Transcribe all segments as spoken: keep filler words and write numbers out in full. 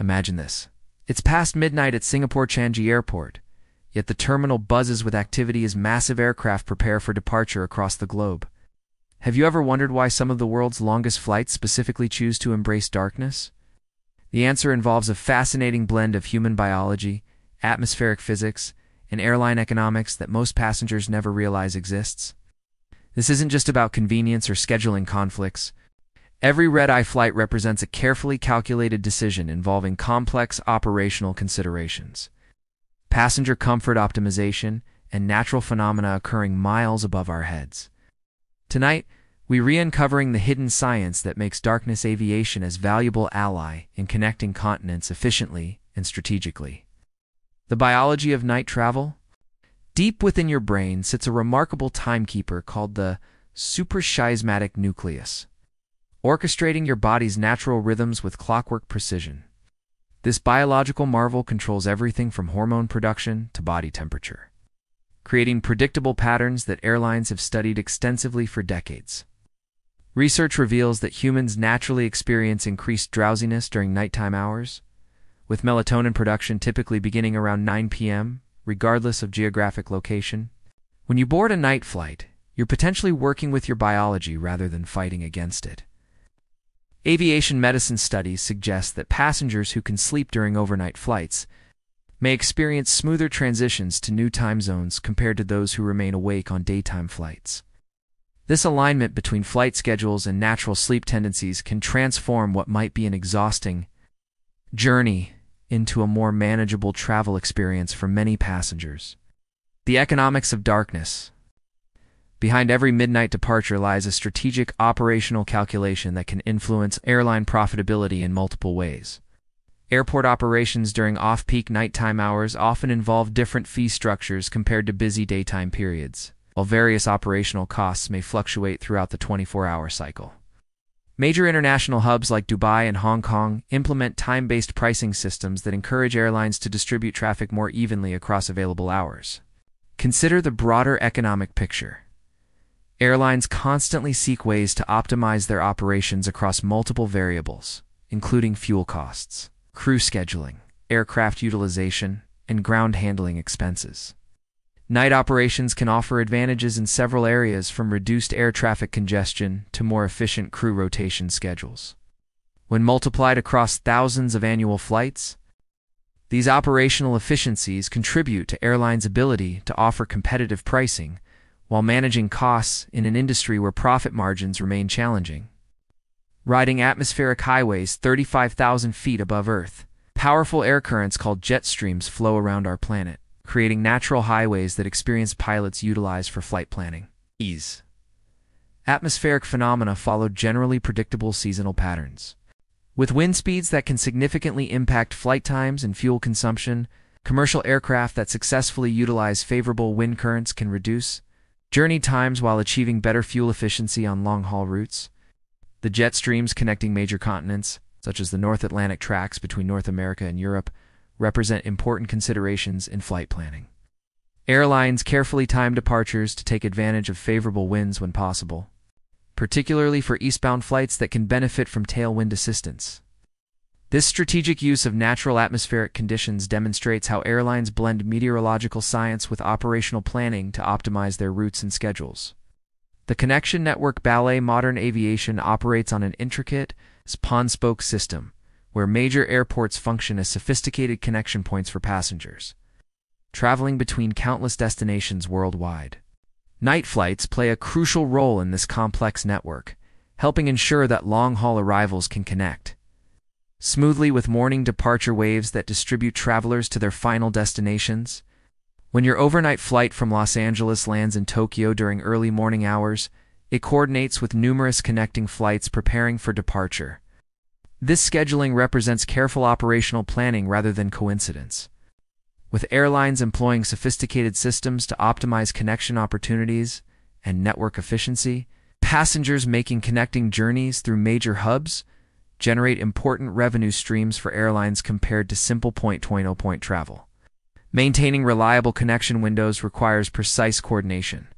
Imagine this. It's past midnight at Singapore Changi Airport, yet the terminal buzzes with activity as massive aircraft prepare for departure across the globe. Have you ever wondered why some of the world's longest flights specifically choose to embrace darkness? The answer involves a fascinating blend of human biology, atmospheric physics, and airline economics that most passengers never realize exists. This isn't just about convenience or scheduling conflicts. Every red-eye flight represents a carefully calculated decision involving complex operational considerations, passenger comfort optimization, and natural phenomena occurring miles above our heads. Tonight, we're re-uncovering the hidden science that makes darkness aviation as a valuable ally in connecting continents efficiently and strategically. The biology of night travel? Deep within your brain sits a remarkable timekeeper called the suprachiasmatic nucleus, orchestrating your body's natural rhythms with clockwork precision. This biological marvel controls everything from hormone production to body temperature, creating predictable patterns that airlines have studied extensively for decades. Research reveals that humans naturally experience increased drowsiness during nighttime hours, with melatonin production typically beginning around nine p m, regardless of geographic location. When you board a night flight, you're potentially working with your biology rather than fighting against it. Aviation medicine studies suggest that passengers who can sleep during overnight flights may experience smoother transitions to new time zones compared to those who remain awake on daytime flights. This alignment between flight schedules and natural sleep tendencies can transform what might be an exhausting journey into a more manageable travel experience for many passengers. The economics of darkness. Behind every midnight departure lies a strategic operational calculation that can influence airline profitability in multiple ways. Airport operations during off-peak nighttime hours often involve different fee structures compared to busy daytime periods, while various operational costs may fluctuate throughout the twenty-four hour cycle. Major international hubs like Dubai and Hong Kong implement time-based pricing systems that encourage airlines to distribute traffic more evenly across available hours. Consider the broader economic picture. Airlines constantly seek ways to optimize their operations across multiple variables, including fuel costs, crew scheduling, aircraft utilization, and ground handling expenses. Night operations can offer advantages in several areas, from reduced air traffic congestion to more efficient crew rotation schedules. When multiplied across thousands of annual flights, these operational efficiencies contribute to airlines' ability to offer competitive pricing while managing costs in an industry where profit margins remain challenging. Riding atmospheric highways thirty-five thousand feet above Earth, powerful air currents called jet streams flow around our planet, creating natural highways that experienced pilots utilize for flight planning. Ease. Atmospheric phenomena follow generally predictable seasonal patterns. With wind speeds that can significantly impact flight times and fuel consumption, commercial aircraft that successfully utilize favorable wind currents can reduce journey times while achieving better fuel efficiency on long-haul routes. The jet streams connecting major continents, such as the North Atlantic tracks between North America and Europe, represent important considerations in flight planning. Airlines carefully time departures to take advantage of favorable winds when possible, particularly for eastbound flights that can benefit from tailwind assistance. This strategic use of natural atmospheric conditions demonstrates how airlines blend meteorological science with operational planning to optimize their routes and schedules. The connection network ballet modern aviation operates on an intricate hub-and-spoke system, where major airports function as sophisticated connection points for passengers, traveling between countless destinations worldwide. Night flights play a crucial role in this complex network, helping ensure that long-haul arrivals can connect smoothly with morning departure waves that distribute travelers to their final destinations. When your overnight flight from Los Angeles lands in Tokyo during early morning hours, it coordinates with numerous connecting flights preparing for departure. This scheduling represents careful operational planning rather than coincidence, with airlines employing sophisticated systems to optimize connection opportunities and network efficiency. Passengers making connecting journeys through major hubs generate important revenue streams for airlines compared to simple point-to-point travel. Maintaining reliable connection windows requires precise coordination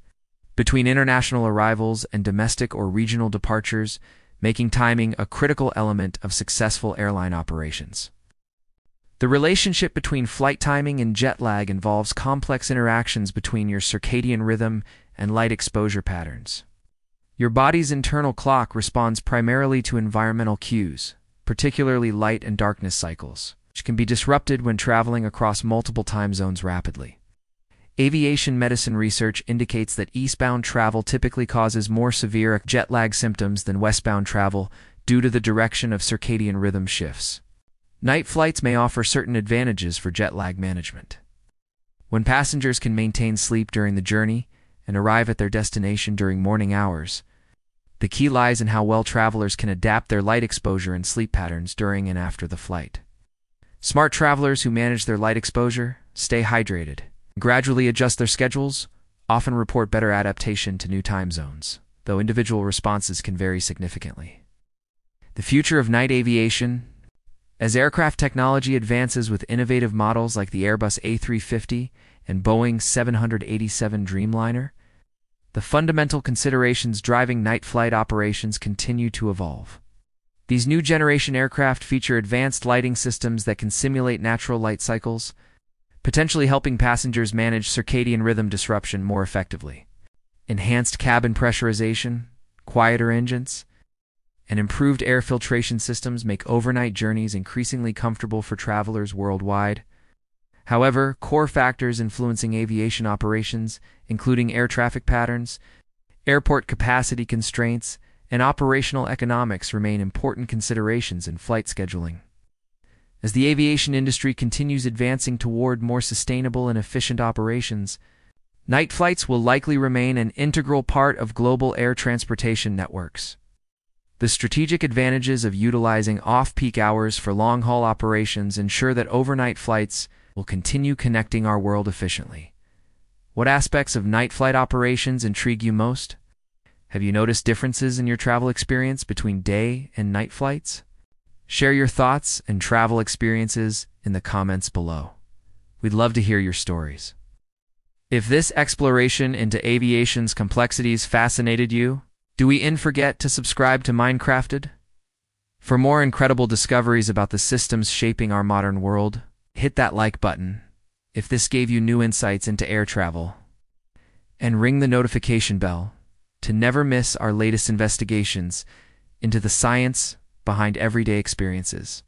between international arrivals and domestic or regional departures, making timing a critical element of successful airline operations. The relationship between flight timing and jet lag involves complex interactions between your circadian rhythm and light exposure patterns. Your body's internal clock responds primarily to environmental cues, particularly light and darkness cycles, which can be disrupted when traveling across multiple time zones rapidly. Aviation medicine research indicates that eastbound travel typically causes more severe jet lag symptoms than westbound travel due to the direction of circadian rhythm shifts. Night flights may offer certain advantages for jet lag management. When passengers can maintain sleep during the journey and arrive at their destination during morning hours, the key lies in how well travelers can adapt their light exposure and sleep patterns during and after the flight. Smart travelers who manage their light exposure, stay hydrated, and gradually adjust their schedules, often report better adaptation to new time zones, though individual responses can vary significantly. The future of night aviation. As aircraft technology advances with innovative models like the Airbus A three fifty and Boeing seven eighty-seven Dreamliner, the fundamental considerations driving night flight operations continue to evolve. These new generation aircraft feature advanced lighting systems that can simulate natural light cycles, potentially helping passengers manage circadian rhythm disruption more effectively. Enhanced cabin pressurization, quieter engines, and improved air filtration systems make overnight journeys increasingly comfortable for travelers worldwide. However, core factors influencing aviation operations, including air traffic patterns, airport capacity constraints, and operational economics, remain important considerations in flight scheduling. As the aviation industry continues advancing toward more sustainable and efficient operations, night flights will likely remain an integral part of global air transportation networks. The strategic advantages of utilizing off-peak hours for long-haul operations ensure that overnight flights will continue connecting our world efficiently. What aspects of night flight operations intrigue you most? Have you noticed differences in your travel experience between day and night flights? Share your thoughts and travel experiences in the comments below. We'd love to hear your stories. If this exploration into aviation's complexities fascinated you, do we in forget to subscribe to Mind Crafted? For more incredible discoveries about the systems shaping our modern world, hit that like button if this gave you new insights into air travel. And ring the notification bell to never miss our latest investigations into the science behind everyday experiences.